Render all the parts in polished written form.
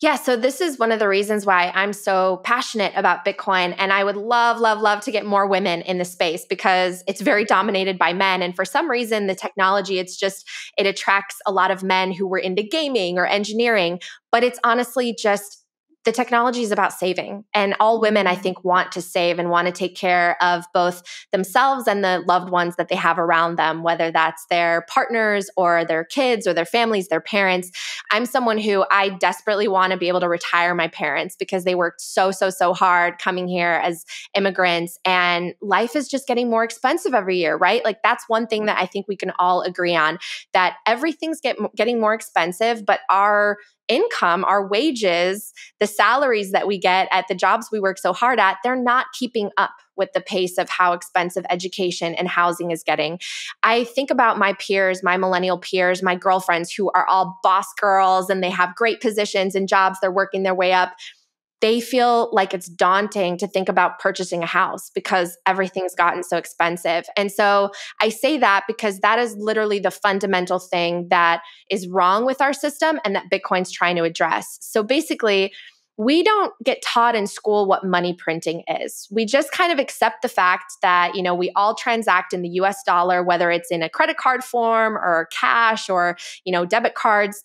Yeah, so this is one of the reasons why I'm so passionate about Bitcoin. And I would love, love, love to get more women in the space because it's very dominated by men. And for some reason, the technology, it attracts a lot of men who were into gaming or engineering, but it's honestly just the technology is about saving. And all women, I think, want to save and want to take care of both themselves and the loved ones that they have around them, whether that's their partners or their kids or their families, their parents. I'm someone who I desperately want to be able to retire my parents because they worked so, so, so hard coming here as immigrants. And life is just getting more expensive every year, right? Like that's one thing that I think we can all agree on, that everything's getting more expensive, but our income, our wages, the salaries that we get at the jobs we work so hard at, they're not keeping up with the pace of how expensive education and housing is getting. I think about my peers, my millennial peers, my girlfriends who are all boss girls and they have great positions and jobs, they're working their way up. They feel like it's daunting to think about purchasing a house because everything's gotten so expensive. And so I say that because that is literally the fundamental thing that is wrong with our system and that Bitcoin's trying to address. So basically, we don't get taught in school what money printing is. We just kind of accept the fact that, you know, we all transact in the US dollar, whether it's in a credit card form or cash or, you know, debit cards.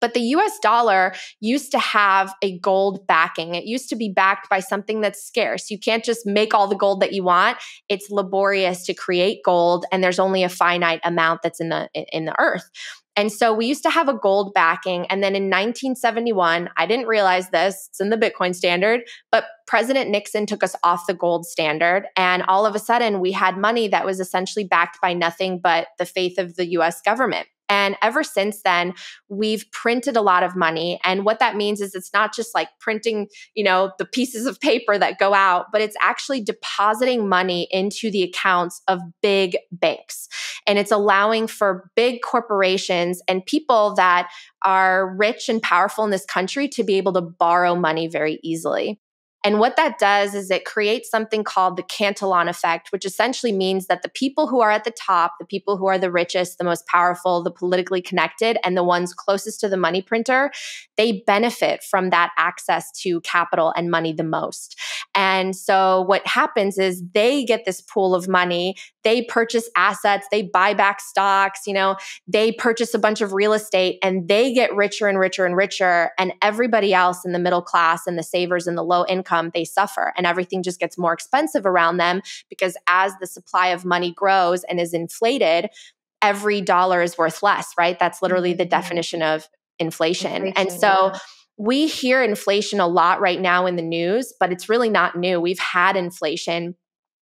But the US dollar used to have a gold backing. It used to be backed by something that's scarce. You can't just make all the gold that you want. It's laborious to create gold, and there's only a finite amount that's in the earth. And so we used to have a gold backing. And then in 1971, I didn't realize this, it's in the Bitcoin standard, but President Nixon took us off the gold standard. And all of a sudden, we had money that was essentially backed by nothing but the faith of the US government. And ever since then, we've printed a lot of money. And what that means is it's not just like printing, you know, the pieces of paper that go out, but it's actually depositing money into the accounts of big banks. And it's allowing for big corporations and people that are rich and powerful in this country to be able to borrow money very easily. And what that does is it creates something called the Cantillon effect, which essentially means that the people who are at the top, the people who are the richest, the most powerful, the politically connected, and the ones closest to the money printer, they benefit from that access to capital and money the most. And so what happens is they get this pool of money, they purchase assets, they buy back stocks, you know, they purchase a bunch of real estate, and they get richer and richer and richer. And everybody else in the middle class and the savers and the low income, they suffer, and everything just gets more expensive around them because as the supply of money grows and is inflated, every dollar is worth less, right? That's literally the definition of inflation. And so we hear inflation a lot right now in the news, but it's really not new. We've had inflation.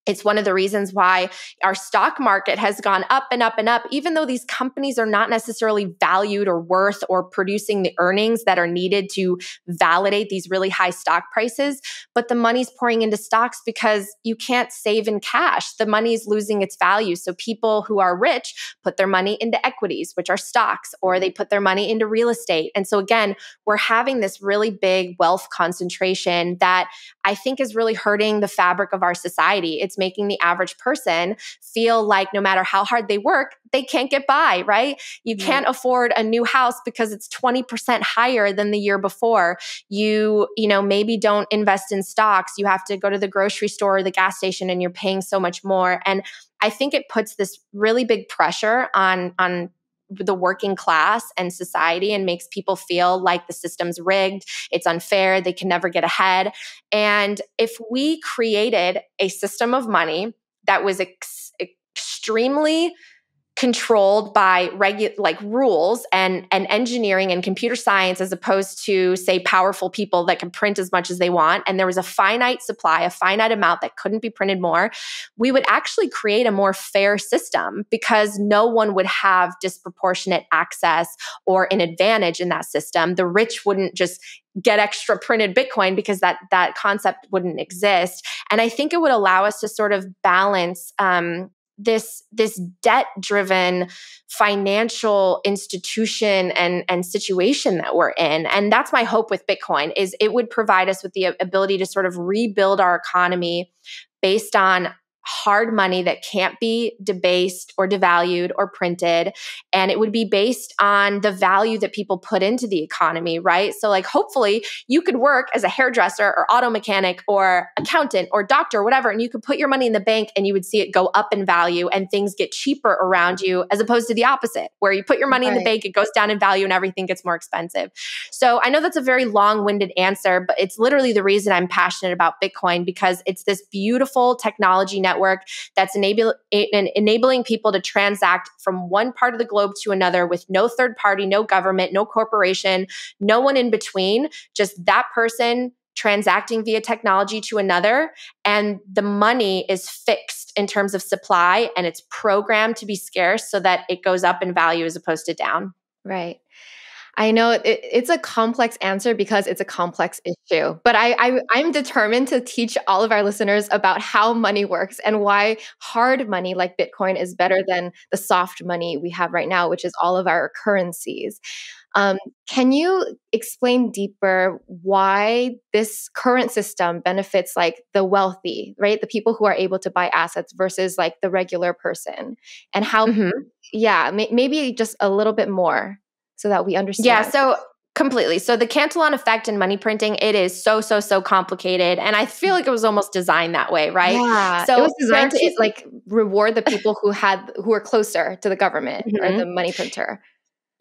It's one of the reasons why our stock market has gone up and up and up, even though these companies are not necessarily valued or worth or producing the earnings that are needed to validate these really high stock prices. But the money's pouring into stocks because you can't save in cash. The money's losing its value. So people who are rich put their money into equities, which are stocks, or they put their money into real estate. And so again, we're having this really big wealth concentration that I think is really hurting the fabric of our society. It's making the average person feel like no matter how hard they work, they can't get by, right? You can't afford a new house because it's 20% higher than the year before. You know, maybe don't invest in stocks. You have to go to the grocery store or the gas station and you're paying so much more. And I think it puts this really big pressure on the working class and society and makes people feel like the system's rigged, it's unfair, they can never get ahead. And if we created a system of money that was extremely controlled by rules and engineering and computer science, as opposed to, say, powerful people that can print as much as they want, and there was a finite supply, a finite amount that couldn't be printed more, we would actually create a more fair system because no one would have disproportionate access or an advantage in that system. The rich wouldn't just get extra printed Bitcoin because that concept wouldn't exist. And I think it would allow us to sort of balance this debt-driven financial institution and situation that we're in. And that's my hope with Bitcoin, is it would provide us with the ability to sort of rebuild our economy based on hard money that can't be debased or devalued or printed. And it would be based on the value that people put into the economy, right? So like, hopefully you could work as a hairdresser or auto mechanic or accountant or doctor or whatever, and you could put your money in the bank and you would see it go up in value and things get cheaper around you, as opposed to the opposite, where you put your money in the bank, it goes down in value and everything gets more expensive. So I know that's a very long-winded answer, but it's literally the reason I'm passionate about Bitcoin, because it's this beautiful technology network that's enabling people to transact from one part of the globe to another with no third party, no government, no corporation, no one in between, just that person transacting via technology to another. And the money is fixed in terms of supply, and it's programmed to be scarce so that it goes up in value as opposed to down. Right. I know it's a complex answer because it's a complex issue, but I'm determined to teach all of our listeners about how money works and why hard money like Bitcoin is better than the soft money we have right now, which is all of our currencies. Can you explain deeper why this current system benefits like the wealthy, right? The people who are able to buy assets versus like the regular person, and how, maybe just a little bit more so that we understand. Yeah. So completely. So the Cantillon effect in money printing, it is so complicated. And I feel like it was almost designed that way, right? Yeah, so it was designed to like reward the people who were closer to the government or the money printer.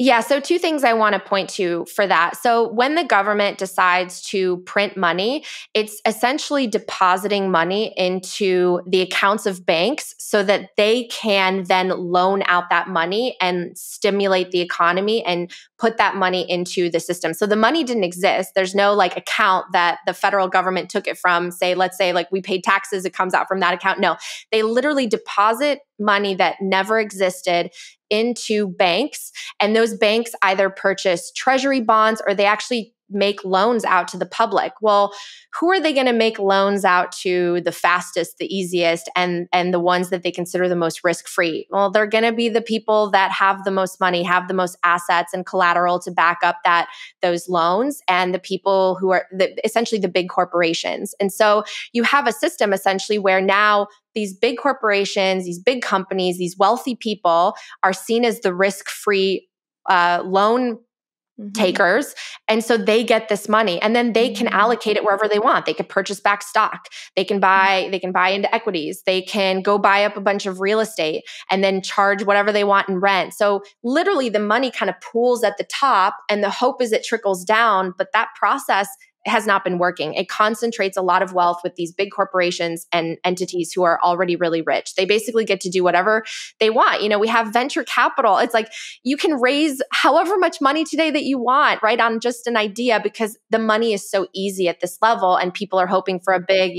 Yeah. So two things I want to point to for that. So when the government decides to print money, it's essentially depositing money into the accounts of banks so that they can then loan out that money and stimulate the economy and put that money into the system. So the money didn't exist. There's no like account that the federal government took it from, say, let's say like we paid taxes, it comes out from that account. No, they literally deposit money that never existed into banks. And those banks either purchase treasury bonds or they actually make loans out to the public. Well, who are they going to make loans out to the fastest, the easiest, and the ones that they consider the most risk-free? Well, they're going to be the people that have the most money, have the most assets and collateral to back up those loans, and the people who are essentially the big corporations. And so you have a system essentially where now these big corporations, these big companies, these wealthy people are seen as the risk-free loan takers. And so they get this money and then they can allocate it wherever they want. They could purchase back stock. They can buy into equities. They can go buy up a bunch of real estate and then charge whatever they want in rent. So literally the money kind of pools at the top and the hope is it trickles down, but that process has not been working. It concentrates a lot of wealth with these big corporations and entities who are already really rich. They basically get to do whatever they want. You know, we have venture capital. It's like you can raise however much money today that you want, right, on just an idea, because the money is so easy at this level and people are hoping for a big,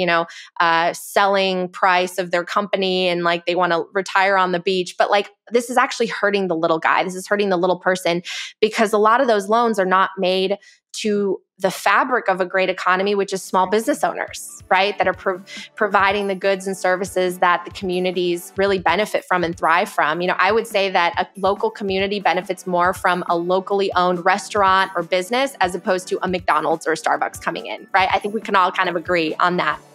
selling price of their company and like they want to retire on the beach. But like, this is actually hurting the little guy. This is hurting the little person, because a lot of those loans are not made to the fabric of a great economy, which is small business owners, right? That are providing the goods and services that the communities really benefit from and thrive from. You know, I would say that a local community benefits more from a locally owned restaurant or business as opposed to a McDonald's or a Starbucks coming in, right? I think we can all kind of agree on that.